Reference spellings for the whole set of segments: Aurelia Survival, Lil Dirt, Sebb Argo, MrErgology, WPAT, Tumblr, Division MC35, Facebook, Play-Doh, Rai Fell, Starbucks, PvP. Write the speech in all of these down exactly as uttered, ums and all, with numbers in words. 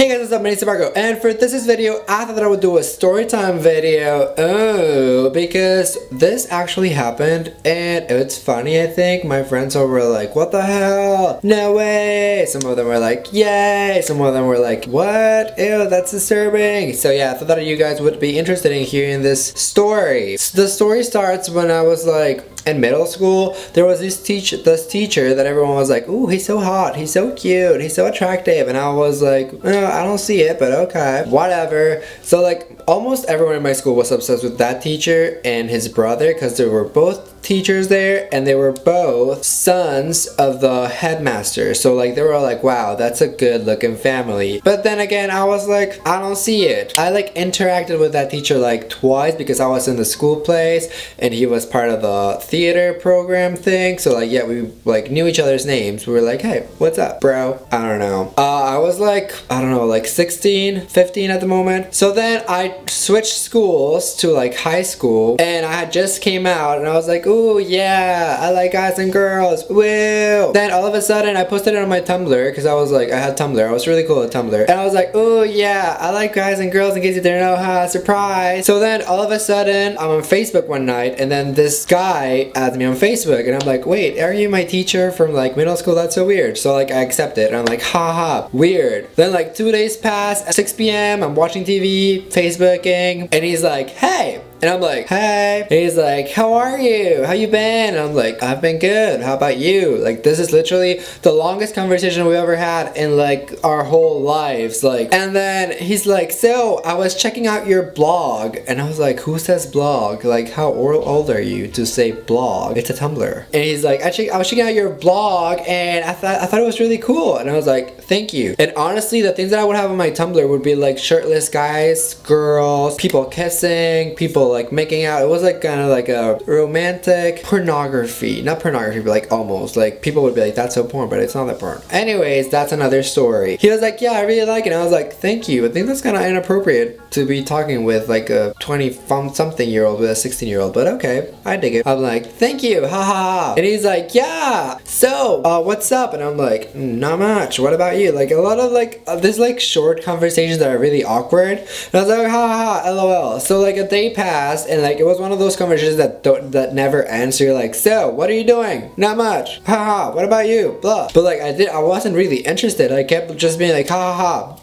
Hey guys, what's up? My name is Sebb Argo, and for this video, I thought that I would do a story time video. Oh, because this actually happened, and it's funny. I think my friends were like, "What the hell? No way!" Some of them were like, "Yay!" Some of them were like, "What? Ew, that's disturbing." So yeah, I thought that you guys would be interested in hearing this story. So the story starts when I was like in middle school. There was this teach this teacher that everyone was like, "Ooh, he's so hot. He's so cute. He's so attractive," and I was like, "No." Oh, I don't see it, but okay, whatever. So like almost everyone in my school was obsessed with that teacher and his brother, because they were both teachers there and they were both sons of the headmaster. So like they were like, wow, that's a good looking family. But then again, I was like, I don't see it. I like interacted with that teacher like twice, because I was in the school plays and he was part of the theater program thing. So like, yeah, we like knew each other's names. We were like, hey, what's up, bro? I don't know. uh, I was like, I don't know, like sixteen, fifteen at the moment. So then I switched schools to like high school, and I had just came out and I was like, ooh, yeah, I like guys and girls, woo. Then all of a sudden I posted it on my Tumblr, because I was like, I had Tumblr, I was really cool at Tumblr, and I was like, ooh, yeah, I like guys and girls, in case you didn't know, huh, surprise. So then all of a sudden I'm on Facebook one night, and then this guy adds me on Facebook, and I'm like, wait, are you my teacher from like middle school? That's so weird. So like I accept it and I'm like, haha, weird. Then like two days pass, at six p m I'm watching T V, Facebooking, and he's like, hey. And I'm like, hey. And he's like, how are you? How you been? And I'm like, I've been good. How about you? Like, this is literally the longest conversation we ever had in like our whole lives. Like, and then he's like, so I was checking out your blog. And I was like, who says blog? Like, how old are you to say blog? It's a Tumblr. And he's like, I, check I was checking out your blog, and I thought I thought it was really cool. And I was like, thank you. And honestly, the things that I would have on my Tumblr would be like shirtless guys, girls, people kissing, people like making out. It was like kind of like a romantic pornography, not pornography, but like almost like people would be like, that's so porn, but it's not that porn. Anyways, that's another story. He was like, yeah, I really like it. And I was like, thank you. I think that's kind of inappropriate to be talking with like a twenty something year old with a sixteen year old, but okay, I dig it. I'm like, thank you, haha. And he's like, yeah, so uh what's up? And I'm like, not much, what about you? Like a lot of like uh, this like short conversations that are really awkward. And I was like, haha, lol. So like a day passed, and like it was one of those conversations that don't, that never ends. So you're like, so what are you doing? Not much, haha, what about you, blah. But like I did, I wasn't really interested. I kept just being like, haha,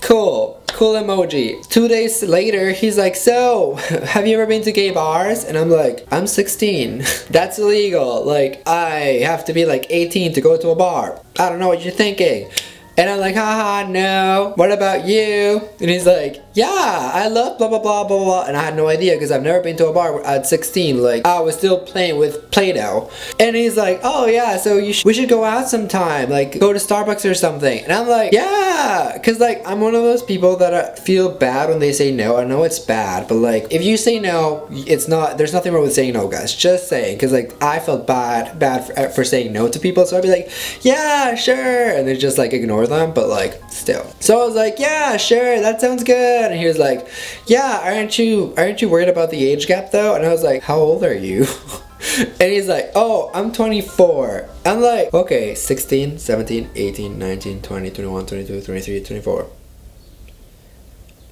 cool, cool emoji. Two days later, he's like, so have you ever been to gay bars? And I'm like, I'm sixteen. That's illegal. Like I have to be like eighteen to go to a bar. I don't know what you're thinking. And I'm like, haha, no, what about you? And he's like, yeah, I love blah, blah, blah, blah, blah. And I had no idea, because I've never been to a bar at sixteen. Like, I was still playing with Play-Doh. And he's like, oh, yeah, so you sh we should go out sometime. Like, go to Starbucks or something. And I'm like, yeah. Because, like, I'm one of those people that I feel bad when they say no. I know it's bad. But, like, if you say no, it's not, there's nothing wrong with saying no, guys. Just saying. Because, like, I felt bad, bad for, for saying no to people. So I'd be like, yeah, sure. And they just, like, ignore them, but like still. So I was like, yeah, sure, that sounds good. And he was like, yeah, aren't you aren't you worried about the age gap though? And I was like, how old are you? And he's like, oh, I'm twenty-four. I'm like, okay, sixteen, seventeen, eighteen, nineteen, twenty, twenty-one, twenty-two, twenty-three, twenty-four.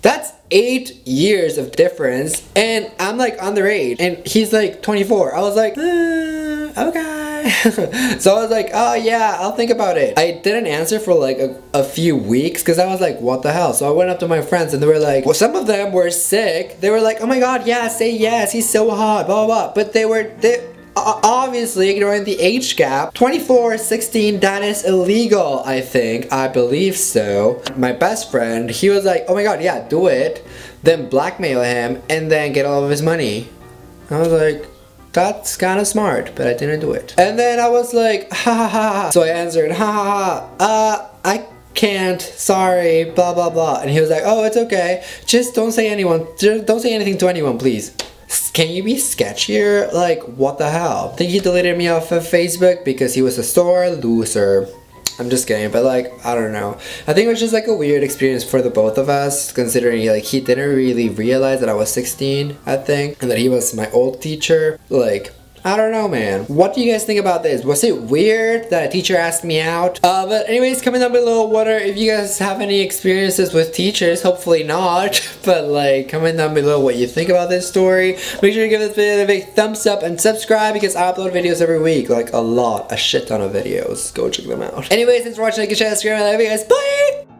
That's eight years of difference, and I'm like underage, and he's like twenty-four. I was like, uh, okay. So I was like, oh yeah, I'll think about it. I didn't answer for like a, a few weeks, because I was like, what the hell? So I went up to my friends, and they were like, well, some of them were sick. They were like, oh my god, yeah, say yes, he's so hot, blah, blah, blah. But they were, they obviously ignoring the age gap. Twenty-four, sixteen, that is illegal, I think, I believe so. My best friend, he was like, oh my god, yeah, do it, then blackmail him and then get all of his money. I was like, that's kind of smart, but I didn't do it. And then I was like, ha ha ha. So I answered, ha ha ha, uh, I can't, sorry, blah blah blah. And he was like, oh, it's okay, just don't say anyone, don't say anything to anyone, please. Can you be sketchier? Like, what the hell? I think he deleted me off of Facebook because he was a sore loser. I'm just kidding, but like, I don't know. I think it was just like a weird experience for the both of us, considering like he didn't really realize that I was sixteen, I think, and that he was my old teacher. Like, I don't know, man. What do you guys think about this? Was it weird that a teacher asked me out? Uh, but anyways, comment down below what are, if you guys have any experiences with teachers. Hopefully not, but like, comment down below what you think about this story. Make sure you give this video a big thumbs up and subscribe because I upload videos every week. Like a lot, a shit ton of videos. Go check them out. Anyways, thanks for watching. Like and share, subscribe, and I love you guys. Bye!